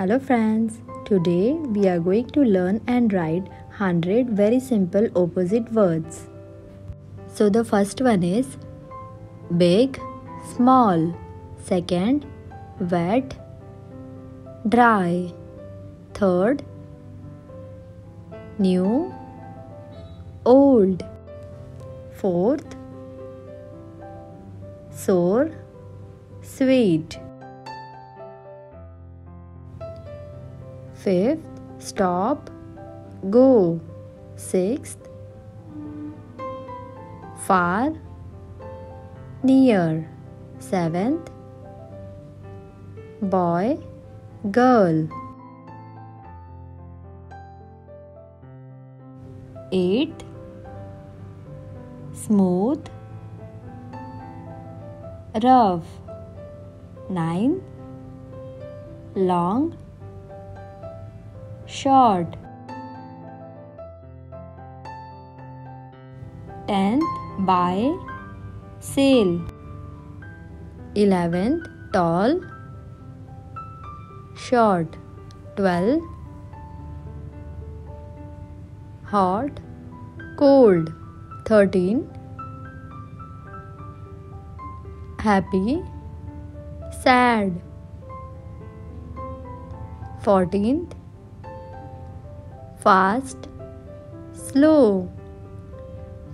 Hello friends, today we are going to learn and write 100 very simple opposite words. So the first one is big, small. Second, wet, dry. Third, new, old. Fourth, sour, sweet. Fifth, stop, go. Sixth, far, near. Seventh, boy, girl. Eighth, smooth, rough. 9, long, short. 10th, buy, sale. 11th, tall, short. 12th, hot, cold. 13th, happy, sad. 14th, fast, slow.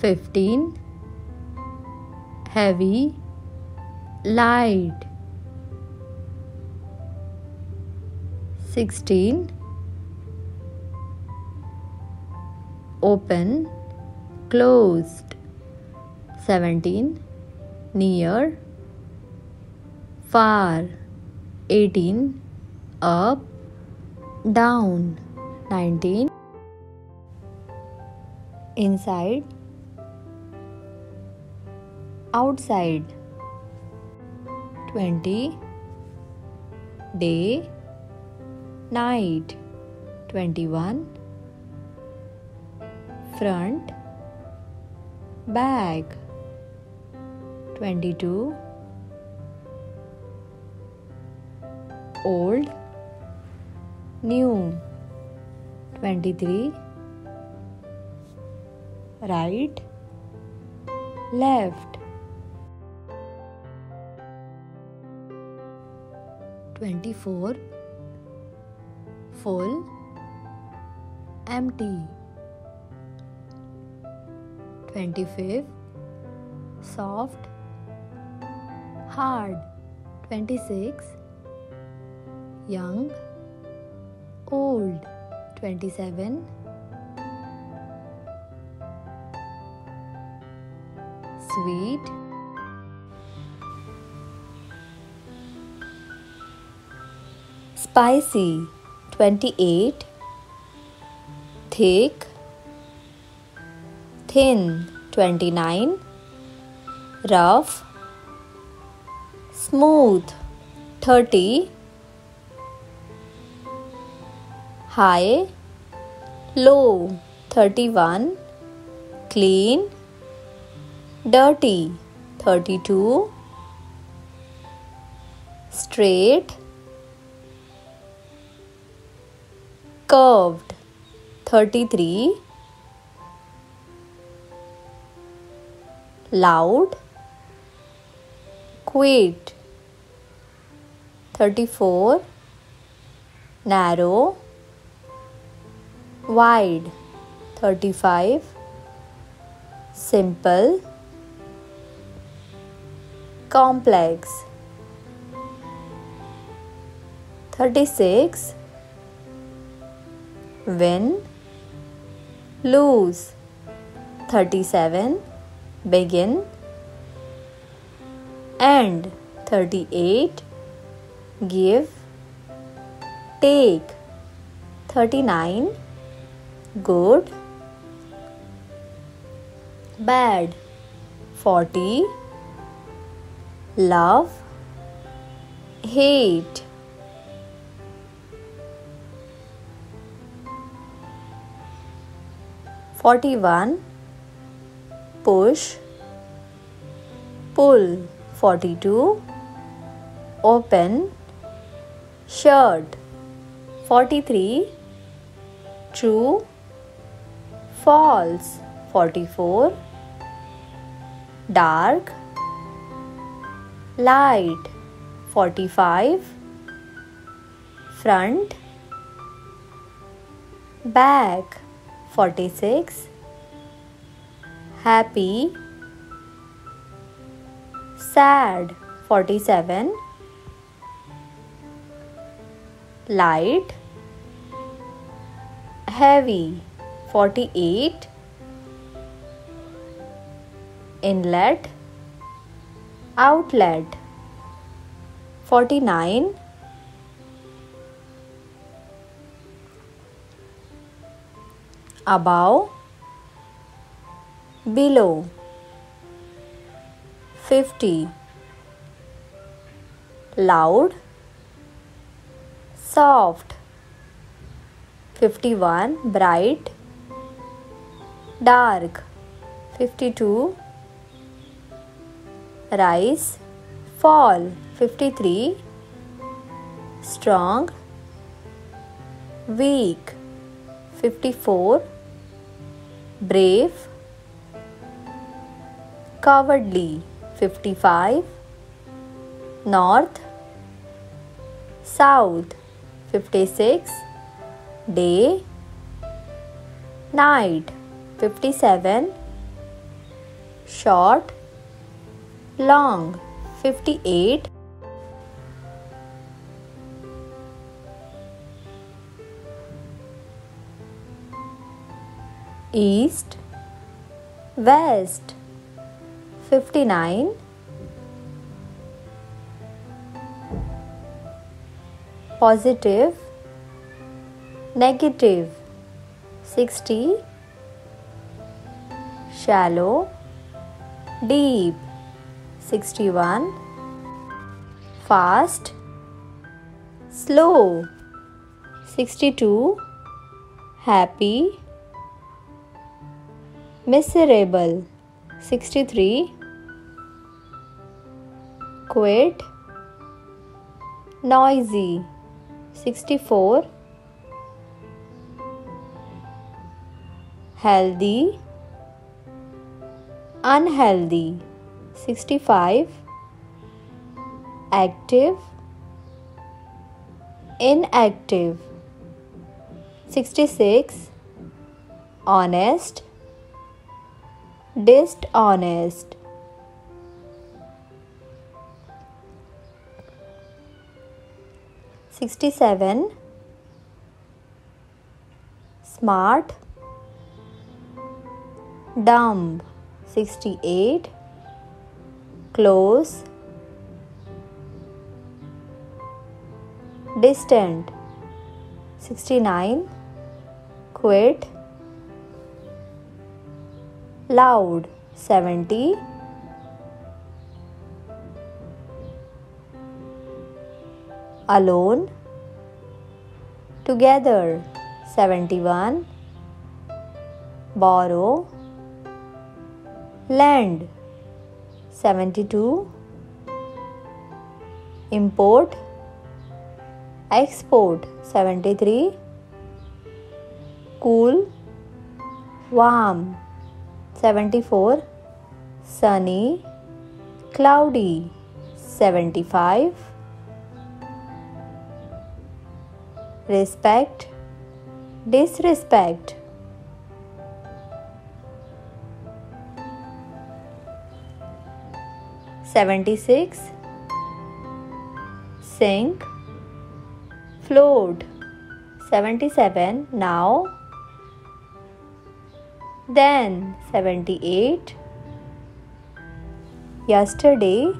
15th, heavy, light. 16th, open, closed. 17th, near, far. 18th, up, down. 19th, inside, outside. 20th, day, night. 21st, front, back. 22nd, old, new. 23rd, right, left. 24th, full, empty. 25th, soft, hard. 26th, young, old. 27th, sweet, spicy. 28th, thick, thin. 29th, rough, smooth. 30th, high, low. 31st, clean, dirty. 32nd, straight, curved. 33th, loud, quit. 34th, narrow, wide. 35th, simple, complex. 36th, win, lose. 37th, begin, end. 38th, give, take. 39th, good, bad. 40th, love, hate. Forty-one, push, pull. 42, open, shut. 43 true, false. 44 dark, light. 45 front, back. 46 happy, sad. 47 light, heavy. 48 inlet, outlet. 49 above, below. 50 loud, soft. 51 bright, dark. 52 rise, fall. 53 strong, weak. 54 brave, cowardly. 55 north, south. 56 day, night. 57 short, long. 58 east, west. 59 positive, negative. 60 shallow, deep. 61 fast, slow. 62 happy, miserable. 63 quit, noisy. 64 healthy, unhealthy. 65 active, inactive. 66 honest, dishonest. 67 smart, dumb. 68 close, distant. 69 quit, loud. 70 alone, together. 71 borrow, lend. 72 import, export. 73 cool, warm. 74 sunny, cloudy. 75 respect, disrespect. 76 sink, float. 77 now, then. 78 yesterday,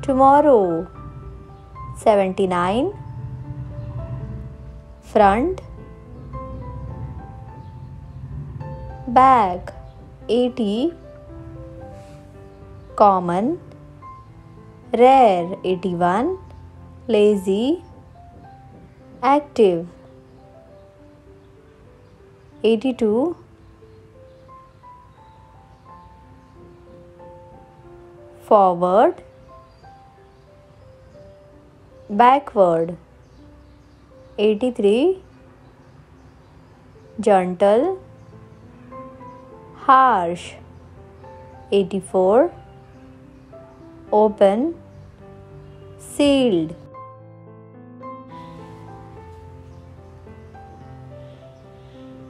tomorrow. 79 front, back. 80 common, rare. 81 lazy, active. 82 forward, backward. 83. Gentle, harsh. 84. Open, sealed. .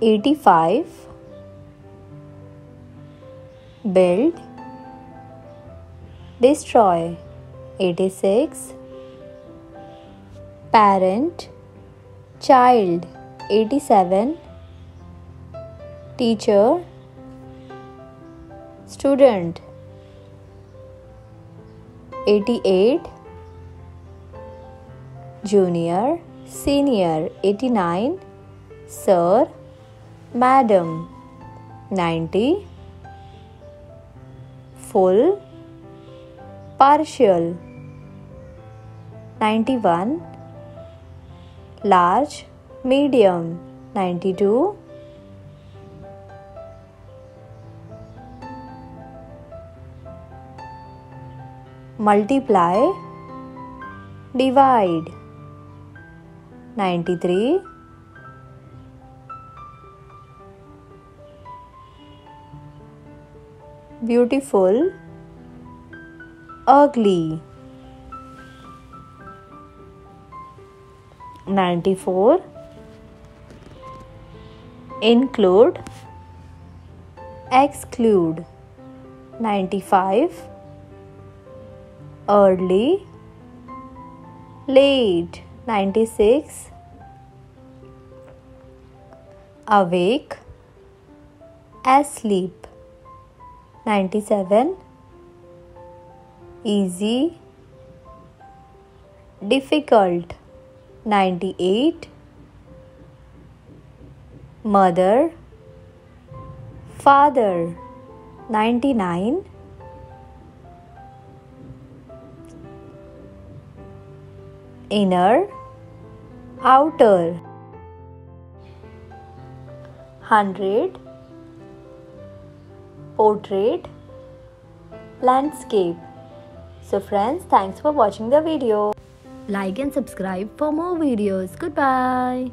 85. Build, destroy. 86. Parent, child. 87. Teacher, student. 88. Junior, senior. 89. Sir, madam. 90. Full, partial. 91. Large, medium. 92. Multiply, divide. 93. Beautiful, ugly. 94. Include, exclude. 95. Early, late. 96. Awake, asleep. 97. Easy, difficult. 98. Mother, father. 99. Inner, outer. 100. Portrait, landscape. So friends, thanks for watching the video. Like and subscribe for more videos. Goodbye.